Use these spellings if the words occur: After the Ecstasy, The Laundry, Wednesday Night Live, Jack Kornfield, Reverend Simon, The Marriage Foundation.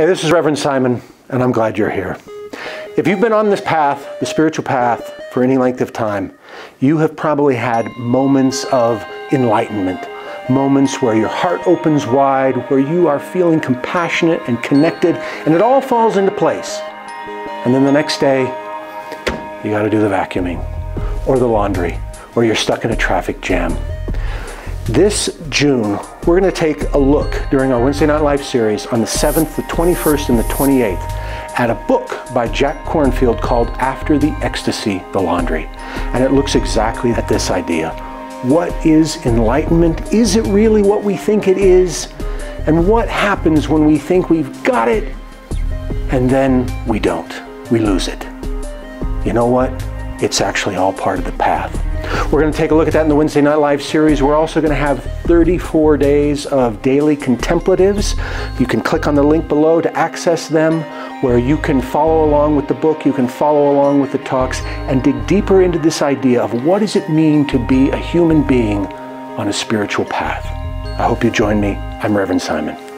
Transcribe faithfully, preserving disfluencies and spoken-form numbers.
Hey, this is Reverend Simon, and I'm glad you're here. If you've been on this path, the spiritual path, for any length of time, you have probably had moments of enlightenment, moments where your heart opens wide, where you are feeling compassionate and connected, and it all falls into place. And then the next day, you got to do the vacuuming, or the laundry, or you're stuck in a traffic jam. This June, we're going to take a look during our Wednesday Night Live series on the seventh, the twenty-first, and the twenty-eighth at a book by Jack Kornfield called After the Ecstasy, The Laundry. And it looks exactly at this idea. What is enlightenment? Is it really what we think it is? And what happens when we think we've got it and then we don't? We lose it. You know what? It's actually all part of the path. We're going to take a look at that in the Wednesday Night Live series. We're also going to have thirty-four days of daily contemplatives. You can click on the link below to access them, where you can follow along with the book, you can follow along with the talks, and dig deeper into this idea of what does it mean to be a human being on a spiritual path. I hope you join me. I'm Reverend Simon.